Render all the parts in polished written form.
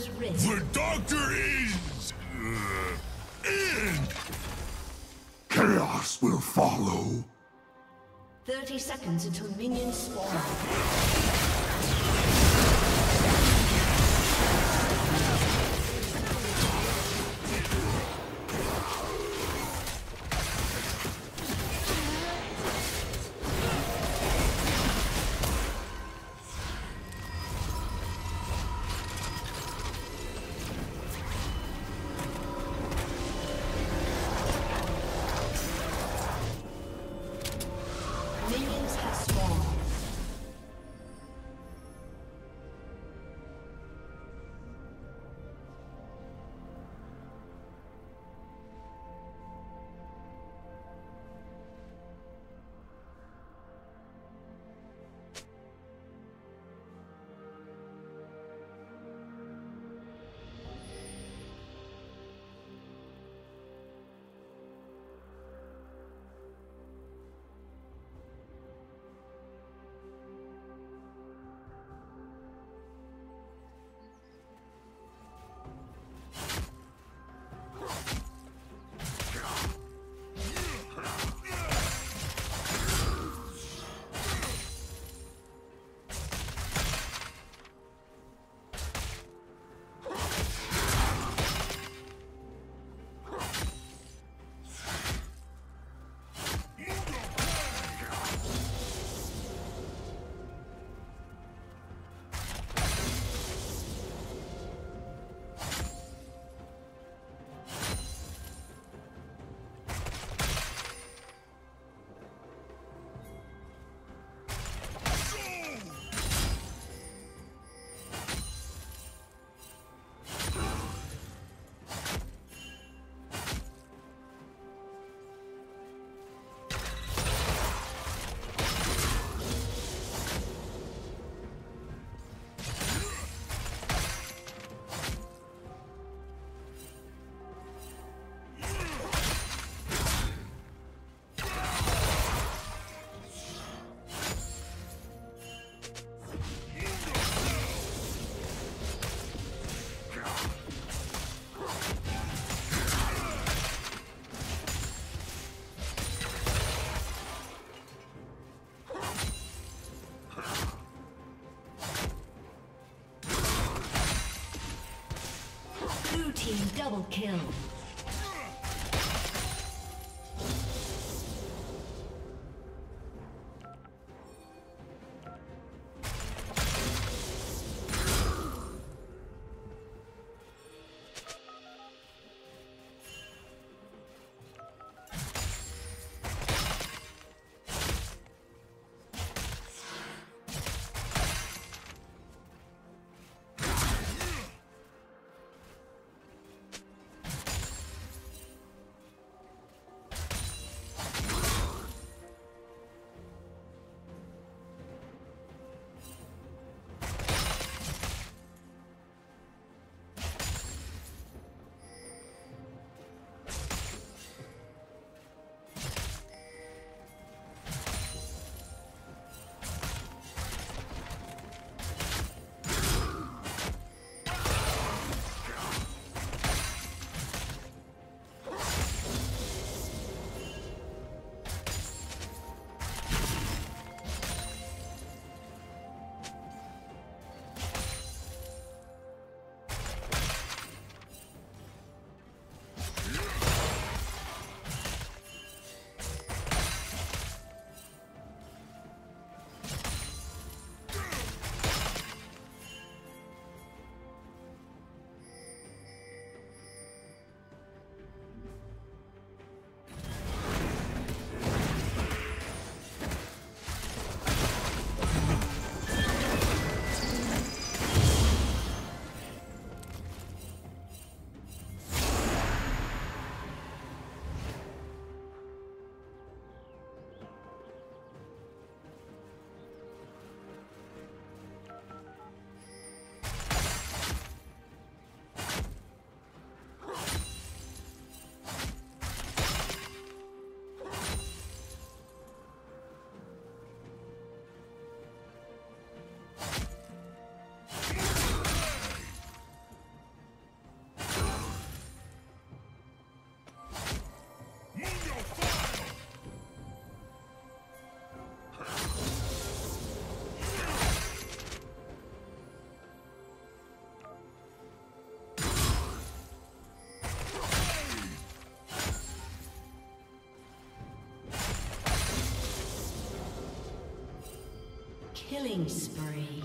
Doctor's wrist. The Doctor is... in! Chaos will follow. 30 seconds until minions spawn. Double kill. Killing spree.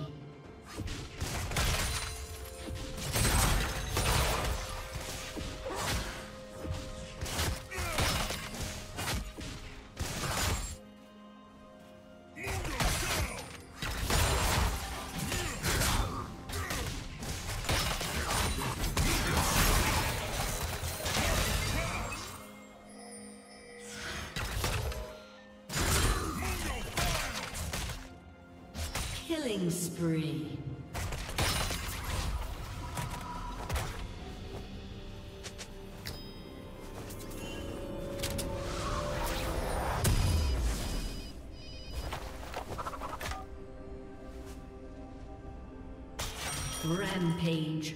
Killing spree. Rampage.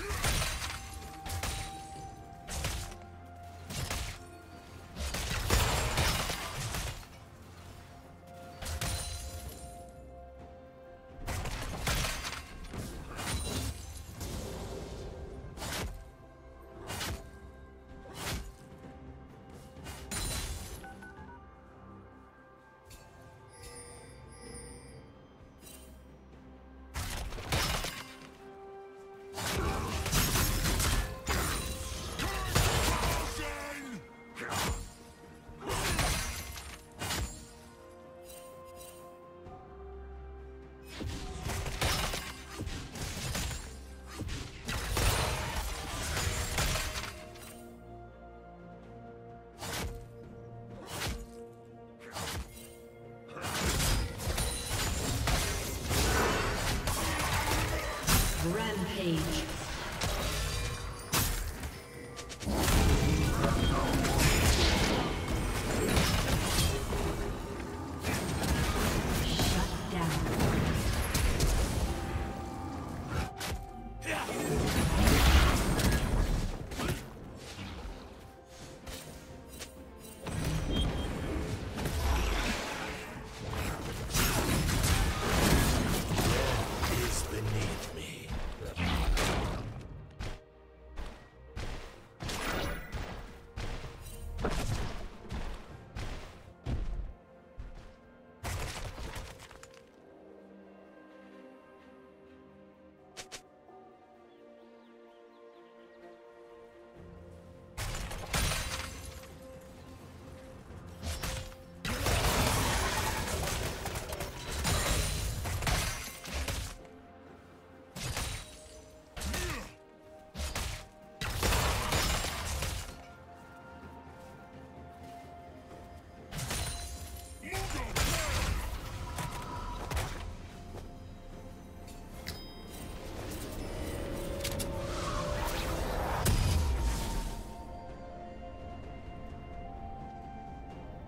Rampage.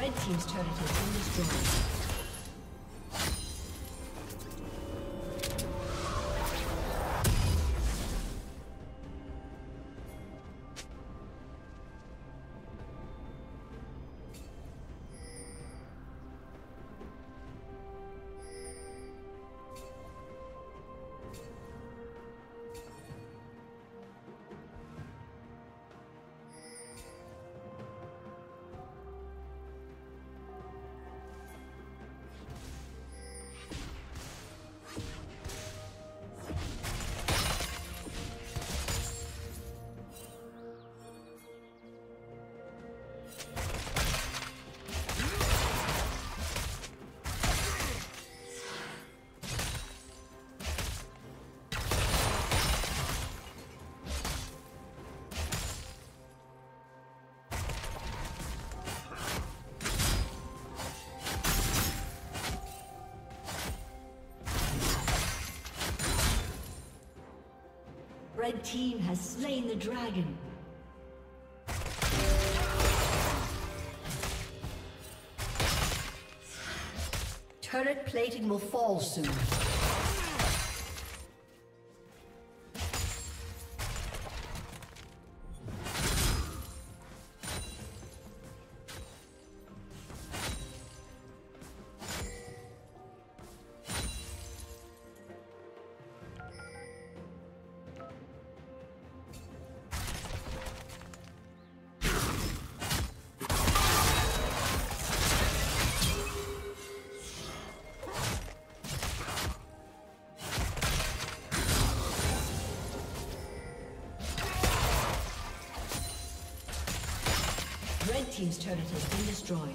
Red team's turret has been destroyed. Red team has slain the dragon. Turret plating will fall soon. Team's turret has been destroyed.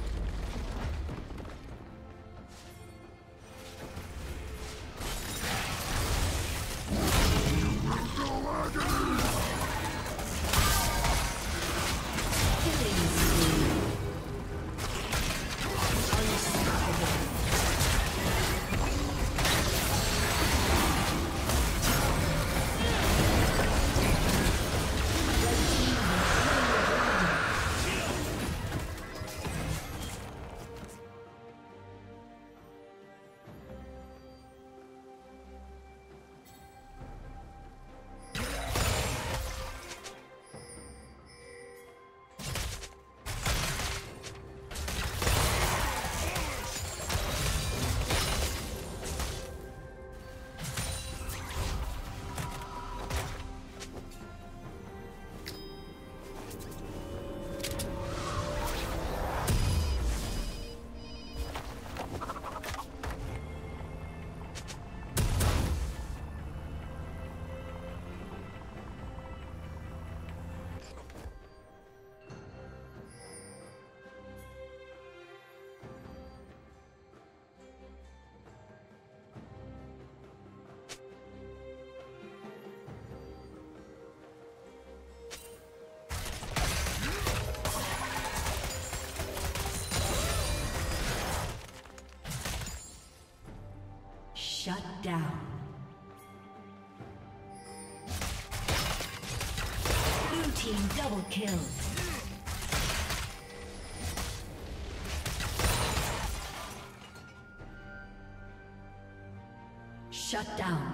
Shut down. Blue team double kill. Shut down.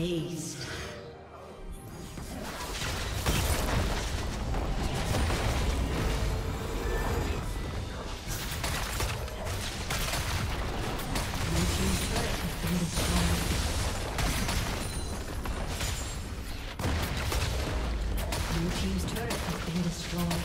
Aced. Blue team's turret has been destroyed.